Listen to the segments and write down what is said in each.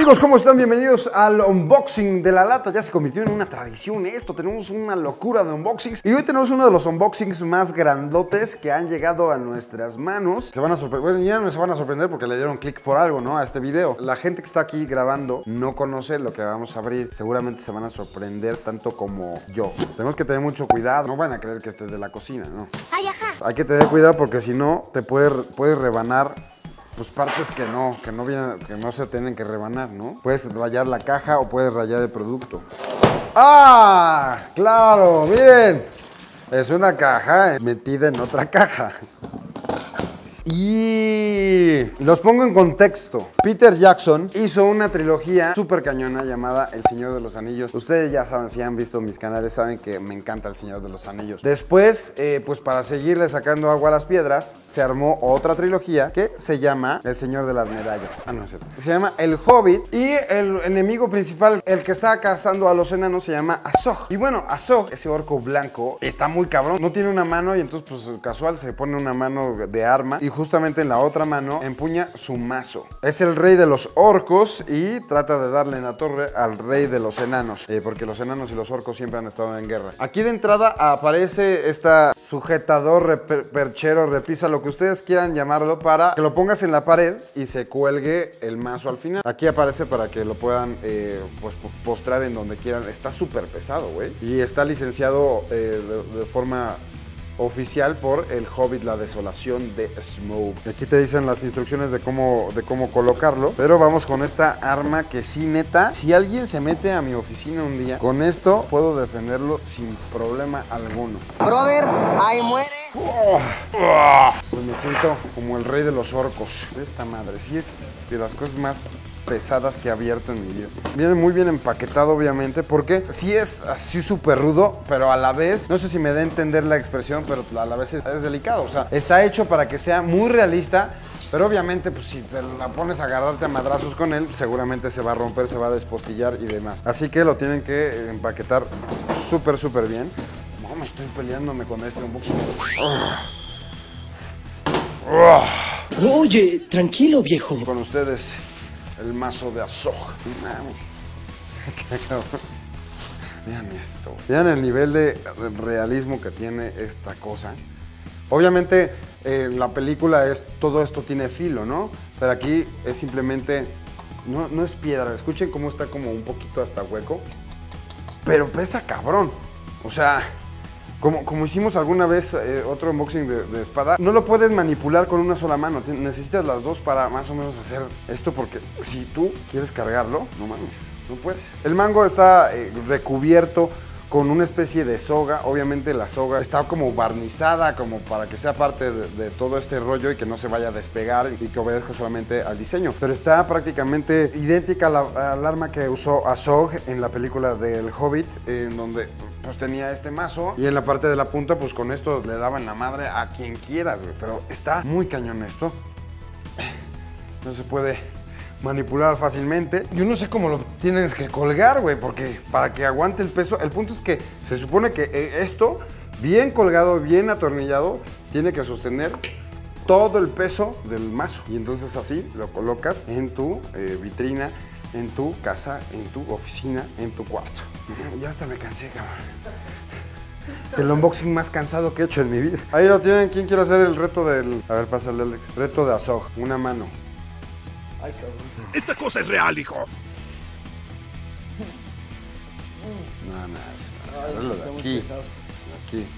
Amigos, ¿cómo están? Bienvenidos al unboxing de La Lata. Ya se convirtió en una tradición esto, tenemos una locura de unboxings. Y hoy tenemos uno de los unboxings más grandotes que han llegado a nuestras manos. Se van a sorprender, bueno, ya no se van a sorprender porque le dieron clic por algo, ¿no? A este video. La gente que está aquí grabando no conoce lo que vamos a abrir. Seguramente se van a sorprender tanto como yo. Tenemos que tener mucho cuidado, no van a creer que este es de la cocina, ¿no? Ay, ajá. Hay que tener cuidado porque si no te puedes rebanar. Pues partes que no se tienen que rebanar, ¿no? Puedes rayar la caja o puedes rayar el producto. ¡Ah! ¡Claro! ¡Miren! Es una caja metida en otra caja. Y los pongo en contexto. Peter Jackson hizo una trilogía súper cañona llamada El Señor de los Anillos. Ustedes ya saben, si han visto mis canales, saben que me encanta El Señor de los Anillos. Después, pues para seguirle sacando agua a las piedras, se armó otra trilogía que se llama El Señor de las Medallas. Ah, no es cierto. Se llama El Hobbit. Y el enemigo principal, el que está cazando a los enanos, se llama Azog. Y bueno, Azog, ese orco blanco, está muy cabrón. No tiene una mano y entonces, pues casual, se pone una mano de arma y justamente en la otra mano empuña su mazo. Es el rey de los orcos y trata de darle en la torre al rey de los enanos, porque los enanos y los orcos siempre han estado en guerra. Aquí de entrada aparece esta sujetador, perchero, repisa, lo que ustedes quieran llamarlo, para que lo pongas en la pared y se cuelgue el mazo al final. Aquí aparece para que lo puedan pues, postrar en donde quieran. Está súper pesado, güey. Y está licenciado de forma oficial por El Hobbit, La Desolación de Smaug. Aquí te dicen las instrucciones de cómo colocarlo, pero vamos con esta arma que sí, neta, si alguien se mete a mi oficina un día, con esto puedo defenderlo sin problema alguno. Brother, ahí muere. Pues me siento como el rey de los orcos. Esta madre, sí es de las cosas más pesadas que he abierto en mi vida. Viene muy bien empaquetado, obviamente, porque sí es así súper rudo, pero a la vez, no sé si me da a entender la expresión, pero a la vez es delicado. O sea, está hecho para que sea muy realista, pero obviamente, pues si te la pones a agarrarte a madrazos con él, seguramente se va a romper, se va a despostillar y demás. Así que lo tienen que empaquetar súper, súper bien. No, me estoy peleándome con este unboxing. Oye, tranquilo, viejo. Con ustedes, el mazo de Azog. Vean esto. Vean el nivel de realismo que tiene esta cosa. Obviamente, la película es todo esto tiene filo, ¿no? Pero aquí es simplemente, no es piedra. Escuchen cómo está como un poquito hasta hueco. Pero pesa cabrón. O sea, como hicimos alguna vez otro unboxing de espada, no lo puedes manipular con una sola mano. Necesitas las dos para más o menos hacer esto, porque si tú quieres cargarlo, no mames, no puedes. El mango está recubierto con una especie de soga. Obviamente la soga está como barnizada, como para que sea parte de todo este rollo y que no se vaya a despegar y que obedezca solamente al diseño. Pero está prácticamente idéntica al arma que usó Azog en la película del Hobbit, en donde pues tenía este mazo y en la parte de la punta pues con esto le daban la madre a quien quieras, güey. Pero está muy cañón esto. No se puede manipular fácilmente. Yo no sé cómo lo tienes que colgar, güey, porque para que aguante el peso. El punto es que se supone que esto, bien colgado, bien atornillado, tiene que sostener todo el peso del mazo. Y entonces así lo colocas en tu vitrina, en tu casa, en tu oficina, en tu cuarto. Ya hasta me cansé, cabrón. Es el unboxing más cansado que he hecho en mi vida. Ahí lo tienen. ¿Quién quiere hacer el reto del...? A ver, pásale, Alex. Reto de Azog. Una mano. Ay, cabrón. Esta cosa es real, hijo. No, de aquí. Aquí.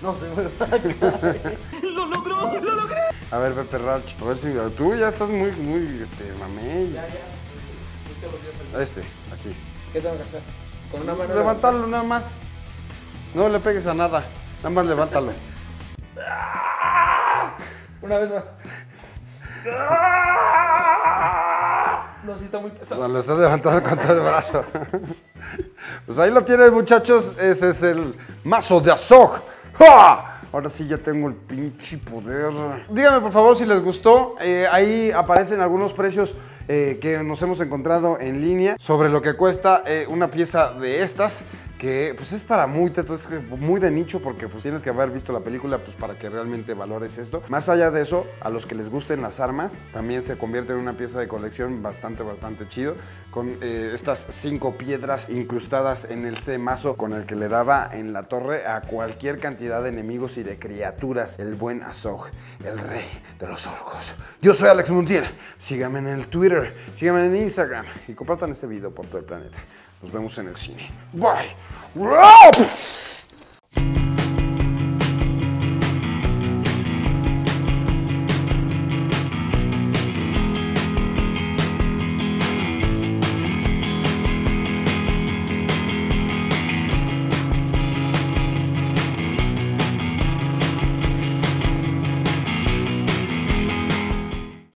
No se me va a caer. ¡Lo logró! ¡Lo logré! A ver, Pepe Rauch. A ver si... Tú ya estás muy, muy... mamey. Ya, ya. Aquí. ¿Qué tengo que hacer? Con una mano... Levantarlo nada más. No le pegues a nada. Nada más levántalo. Una vez más. No, sí está muy pesado. No, lo estás levantando con todo el brazo. Pues ahí lo tienen, muchachos. Ese es el mazo de Azog. ¡Ja! Ahora sí ya tengo el pinche poder. Díganme por favor si les gustó. Ahí aparecen algunos precios que nos hemos encontrado en línea sobre lo que cuesta una pieza de estas. que pues es para muy tetos, muy de nicho, porque pues tienes que haber visto la película pues para que realmente valores esto. Más allá de eso, a los que les gusten las armas, también se convierte en una pieza de colección bastante chido, con estas 5 piedras incrustadas en este mazo con el que le daba en la torre a cualquier cantidad de enemigos y de criaturas el buen Azog, el rey de los orcos. Yo soy Alex Montiel, síganme en el Twitter, síganme en Instagram y compartan este video por todo el planeta. Nos vemos en el cine. Bye.